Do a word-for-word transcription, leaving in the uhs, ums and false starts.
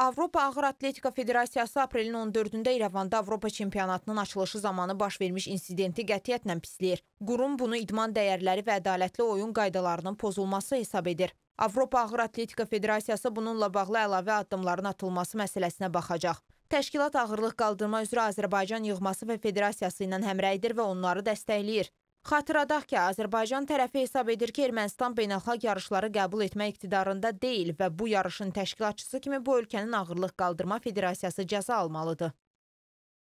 Avropa Ağır Atletika Federasiyası aprelin on dördündə İrəvanda Avropa Çempiyonatının açılışı zamanı baş vermiş insidenti qətiyyətlə pisləyir. Qurum bunu idman dəyərləri və ədalətli oyun qaydalarının pozulması hesab edir. Avropa Ağır Atletika Federasiyası bununla bağlı əlavə addımların atılması məsələsinə baxacaq. Təşkilat ağırlıq qaldırma üzrə Azərbaycan Yığması və Federasiyası ilə həmrəydir və onları dəstəkləyir. Xatırladaq ki, Azərbaycan tərəfi hesab edir ki, Ermənistan beynəlxalq yarışları qəbul etmək iqtidarında deyil və bu yarışın təşkilatçısı kimi bu ölkənin Ağırlıq Qaldırma Federasiyası cəza almalıdır.